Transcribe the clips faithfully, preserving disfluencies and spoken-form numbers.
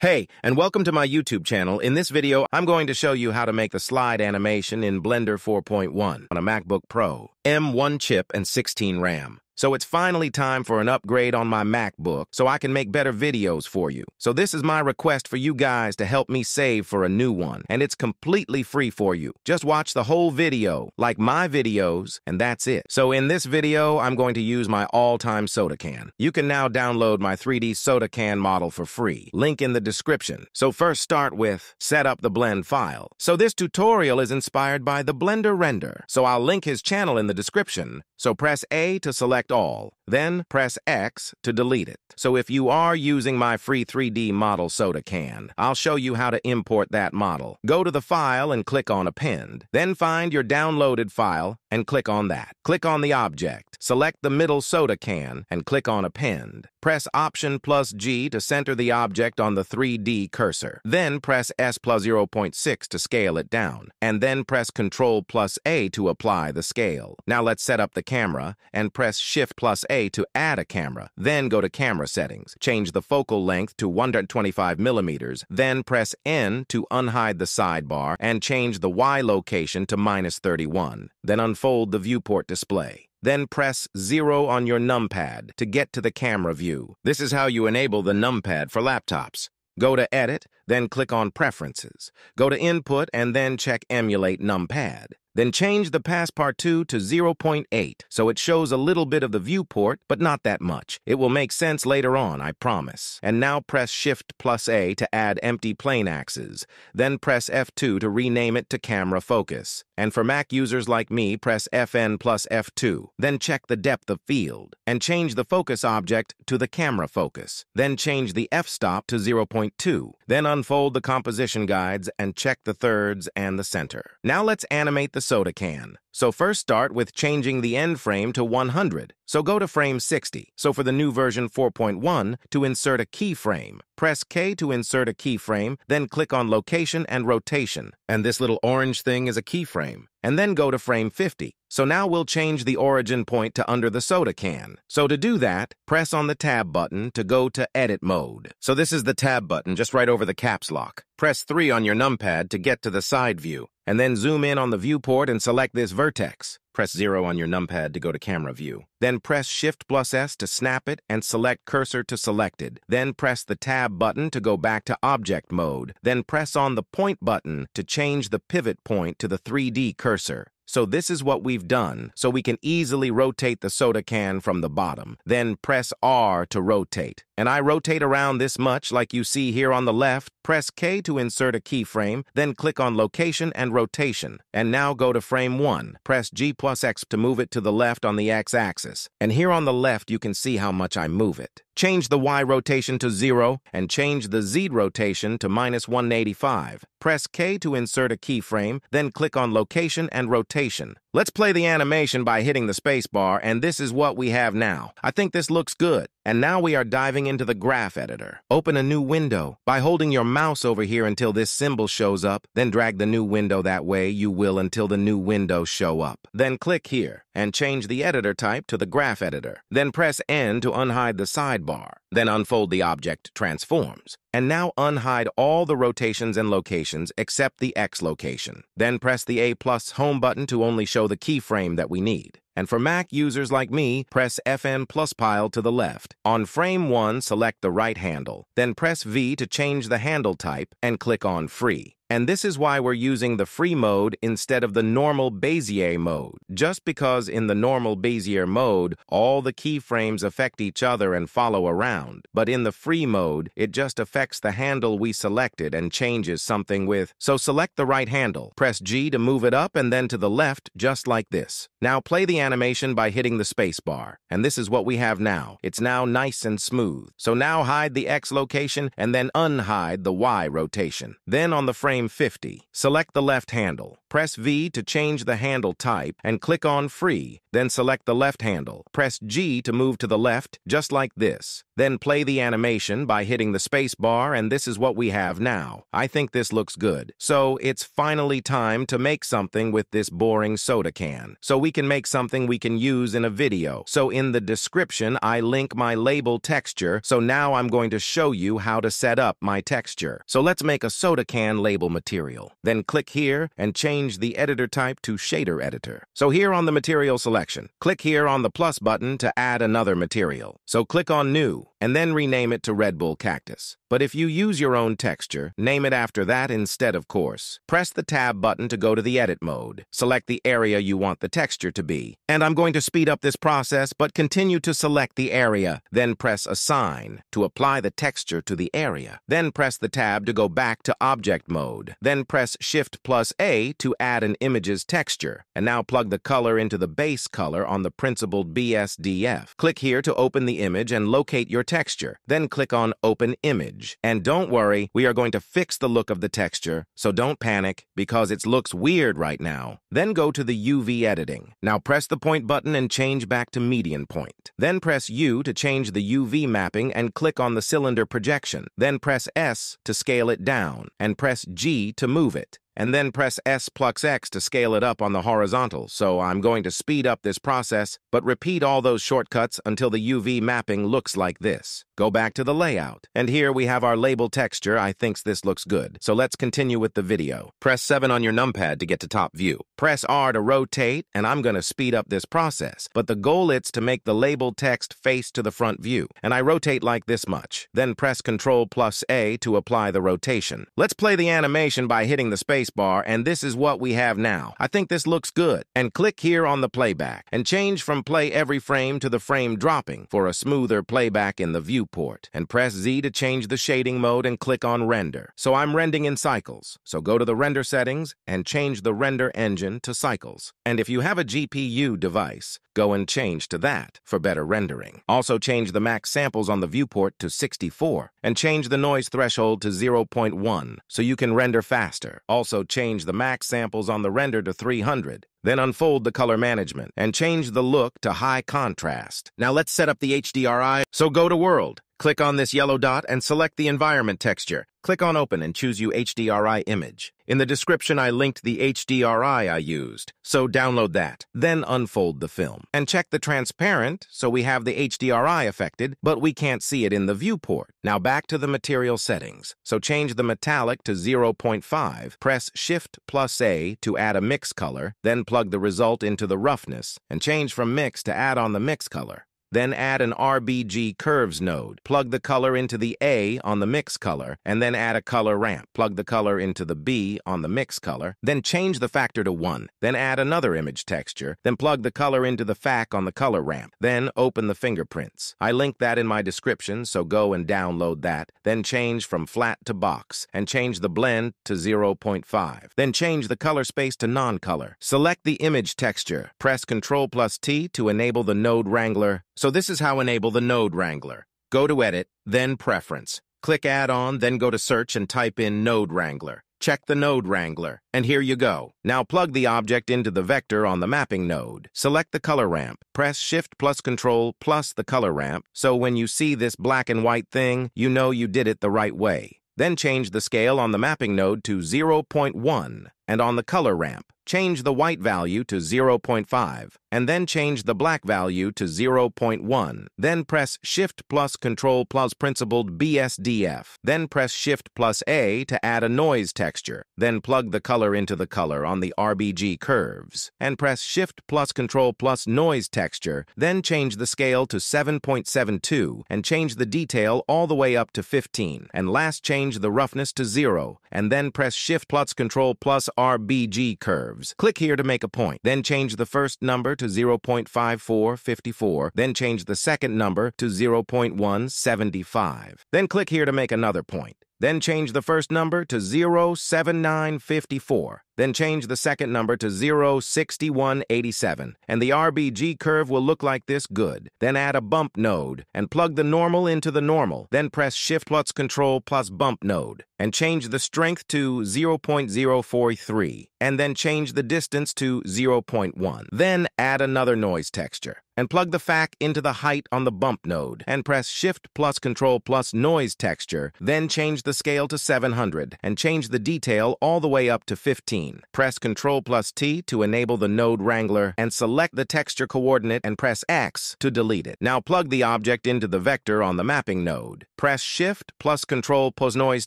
Hey, and welcome to my YouTube channel. In this video, I'm going to show you how to make the slide animation in Blender four point one on a MacBook Pro M one chip and sixteen RAM. So it's finally time for an upgrade on my MacBook so I can make better videos for you. So this is my request for you guys to help me save for a new one, and it's completely free for you. Just watch the whole video, like my videos, and that's it. So in this video, I'm going to use my all-time soda can. You can now download my three D soda can model for free. Link in the description. So first start with set up the blend file. So this tutorial is inspired by the Blender Render. So I'll link his channel in the description. So press A to select all, then press X to delete it. So if you are using my free three D model soda can, I'll show you how to import that model. Go to the file and click on append, then find your downloaded file and click on that. Click on the object, select the middle soda can and click on append. Press Option plus G to center the object on the three D cursor. Then press S plus zero point six to scale it down, and then press Control plus A to apply the scale. Now let's set up the camera and press Shift plus A to add a camera. Then go to camera settings, change the focal length to one hundred twenty-five millimeters, then press N to unhide the sidebar and change the Y location to minus thirty-one. Then unfold the viewport display. Then press zero on your NumPad to get to the camera view. This is how you enable the NumPad for laptops. Go to Edit, then click on Preferences. Go to Input and then check Emulate NumPad. Then change the Passepartout to zero point eight so it shows a little bit of the viewport, but not that much. It will make sense later on, I promise. And now press Shift plus A to add empty plane axes. Then press F two to rename it to Camera Focus. And for Mac users like me, press F N plus F two. Then check the depth of field and change the focus object to the camera focus. Then change the F-stop to zero point two. Then unfold the composition guides and check the thirds and the center. Now let's animate the soda can. So first start with changing the end frame to one hundred. So go to frame sixty. So for the new version four point one, to insert a keyframe, press K to insert a keyframe, then click on location and rotation. And this little orange thing is a keyframe. And then go to frame fifty. So now we'll change the origin point to under the soda can. So to do that, press on the tab button to go to edit mode. So this is the tab button just right over the caps lock. Press three on your numpad to get to the side view, and then zoom in on the viewport and select this vertex. Press zero on your numpad to go to camera view. Then press Shift plus S to snap it and select cursor to selected. Then press the tab button to go back to object mode. Then press on the point button to change the pivot point to the three D cursor. So this is what we've done, so we can easily rotate the soda can from the bottom. Then press R to rotate. And I rotate around this much like you see here on the left. Press K to insert a keyframe, then click on location and rotation. And now go to frame one. Press G plus X to move it to the left on the X-axis. And here on the left you can see how much I move it. Change the Y rotation to zero and change the Z rotation to minus one eighty-five. Press K to insert a keyframe, then click on location and rotation. Let's play the animation by hitting the spacebar, and this is what we have now. I think this looks good. And now we are diving into the graph editor. Open a new window. By holding your mouse over here until this symbol shows up, then drag the new window that way you will until the new window show up. Then click here and change the editor type to the graph editor. Then press N to unhide the sidebar. Then unfold the object transforms. And now unhide all the rotations and locations except the X location. Then press the A plus home button to only show the keyframe that we need. And for Mac users like me, press F N plus pile to the left. On frame one, select the right handle. Then press V to change the handle type and click on free. And this is why we're using the free mode instead of the normal Bezier mode. Just because in the normal Bezier mode, all the keyframes affect each other and follow around. But in the free mode, it just affects the handle we selected and changes something with. So select the right handle. Press G to move it up and then to the left, just like this. Now play the animation by hitting the spacebar. And this is what we have now. It's now nice and smooth. So now hide the X location and then unhide the Y rotation. Then on the frame fifty, select the left handle. Press V to change the handle type and click on Free, then select the left handle. Press G to move to the left, just like this. Then play the animation by hitting the space bar, and this is what we have now. I think this looks good. So it's finally time to make something with this boring soda can. So we can make something we can use in a video. So in the description, I link my label texture. So now I'm going to show you how to set up my texture. So let's make a soda can label material. Then click here and change the editor type to shader editor. So here on the material selection, click here on the plus button to add another material. So click on New, and then rename it to Red Bull Cactus. But if you use your own texture, name it after that instead, of course. Press the Tab button to go to the edit mode. Select the area you want the texture to be. And I'm going to speed up this process, but continue to select the area. Then press Assign to apply the texture to the area. Then press the Tab to go back to object mode. Then press Shift plus A to add an image's texture. And now plug the color into the base color on the Principled B S D F. Click here to open the image and locate your texture. Then click on Open Image. And don't worry, we are going to fix the look of the texture, so don't panic, because it looks weird right now. Then go to the U V editing. Now press the point button and change back to median point. Then press U to change the U V mapping and click on the cylinder projection. Then press S to scale it down, and press G to move it. And then press S plus X to scale it up on the horizontal. So I'm going to speed up this process, but repeat all those shortcuts until the U V mapping looks like this. Go back to the layout. And here we have our label texture. I think this looks good. So let's continue with the video. Press seven on your NumPad to get to top view. Press R to rotate, and I'm going to speed up this process. But the goal is to make the label text face to the front view. And I rotate like this much. Then press Control plus A to apply the rotation. Let's play the animation by hitting the space bar, and this is what we have now. I think this looks good. And click here on the playback and change from play every frame to the frame dropping for a smoother playback in the viewport. And press Z to change the shading mode and click on Render. So I'm rendering in cycles. So go to the render settings and change the render engine to cycles. And if you have a G P U device, go and change to that for better rendering. Also change the max samples on the viewport to sixty-four and change the noise threshold to zero point one so you can render faster. Also change the max samples on the render to three hundred. Then unfold the color management and change the look to high contrast. Now let's set up the H D R I. So go to World, click on this yellow dot and select the environment texture. Click on Open and choose your H D R I image. In the description, I linked the H D R I I used, so download that. Then unfold the film. And check the transparent, so we have the H D R I affected, but we can't see it in the viewport. Now back to the material settings. So change the metallic to zero point five, press Shift plus A to add a mix color, then plug the result into the roughness, and change from mix to add on the mix color. Then add an R G B curves node. Plug the color into the A on the mix color, and then add a color ramp. Plug the color into the B on the mix color, then change the factor to one. Then add another image texture, then plug the color into the F A C on the color ramp. Then open the fingerprints. I linked that in my description, so go and download that. Then change from flat to box, and change the blend to zero point five. Then change the color space to non-color. Select the image texture. Press Ctrl plus T to enable the Node Wrangler. So this is how enable the Node Wrangler. Go to Edit, then Preference. Click Add-on, then go to Search and type in Node Wrangler. Check the Node Wrangler, and here you go. Now plug the object into the vector on the mapping node. Select the color ramp. Press Shift plus Control plus the color ramp, so when you see this black and white thing, you know you did it the right way. Then change the scale on the mapping node to zero point one, and on the color ramp, change the white value to zero point five, and then change the black value to zero point one. Then press Shift plus Control plus Principled B S D F. Then press Shift plus A to add a noise texture. Then plug the color into the color on the R G B curves. And press Shift plus Control plus Noise texture. Then change the scale to seven point seven two, and change the detail all the way up to fifteen. And last, change the roughness to zero, and then press Shift plus Control plus R G B curve. Click here to make a point. Then change the first number to zero point five four five four. Then change the second number to zero point one seven five. Then click here to make another point. Then change the first number to zero point seven nine five four. Then change the second number to zero six one eight seven, and the R B G curve will look like this. Good. Then add a bump node, and plug the normal into the normal. Then press Shift plus Control plus bump node, and change the strength to zero point zero four three, and then change the distance to zero point one. Then add another noise texture, and plug the F A C into the height on the bump node, and press Shift plus Control plus noise texture, then change the scale to seven hundred, and change the detail all the way up to fifteen. Press Control plus T to enable the Node Wrangler, and select the texture coordinate, and press X to delete it. Now plug the object into the vector on the mapping node. Press Shift plus Control plus noise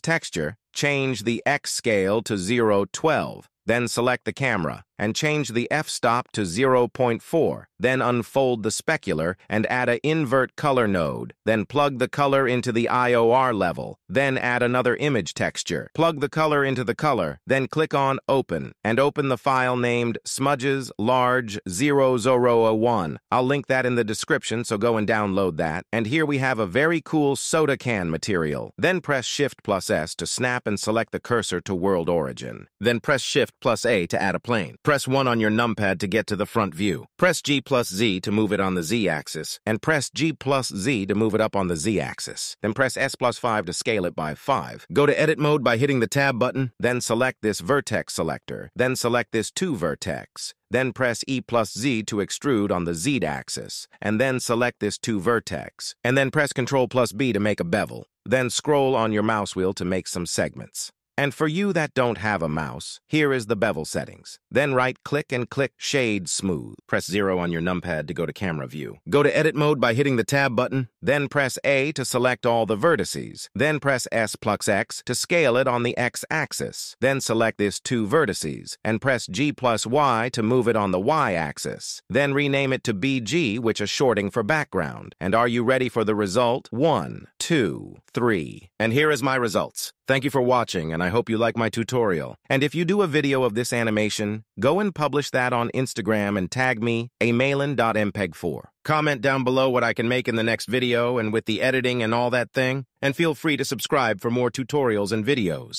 texture, change the X scale to zero point one two. Then select the camera, and change the F-stop to zero point four. Then unfold the specular, and add an invert color node. Then plug the color into the I O R level. Then add another image texture. Plug the color into the color, then click on Open, and open the file named Smudges Large zero zero zero one. I'll link that in the description, so go and download that. And here we have a very cool soda can material. Then press Shift plus S to snap and select the cursor to world origin. Then press Shift plus A to add a plane. Press one on your numpad to get to the front view. Press G plus Z to move it on the Z-axis, and press G plus Z to move it up on the Z-axis. Then press S plus five to scale it by five. Go to edit mode by hitting the tab button, then select this vertex selector, then select this two vertex. Then press E plus Z to extrude on the Z-axis, and then select this two vertex, and then press Ctrl plus B to make a bevel. Then scroll on your mouse wheel to make some segments. And for you that don't have a mouse, here is the bevel settings. Then right-click and click Shade Smooth. Press zero on your numpad to go to camera view. Go to edit mode by hitting the tab button, then press A to select all the vertices. Then press S plus X to scale it on the X-axis. Then select this two vertices, and press G plus Y to move it on the Y-axis. Then rename it to B G, which is shorting for background. And are you ready for the result? One, two, three. And here is my results. Thank you for watching, and I hope you like my tutorial. And if you do a video of this animation, go and publish that on Instagram and tag me, malin dot m p four. Comment down below what I can make in the next video and with the editing and all that thing, and feel free to subscribe for more tutorials and videos.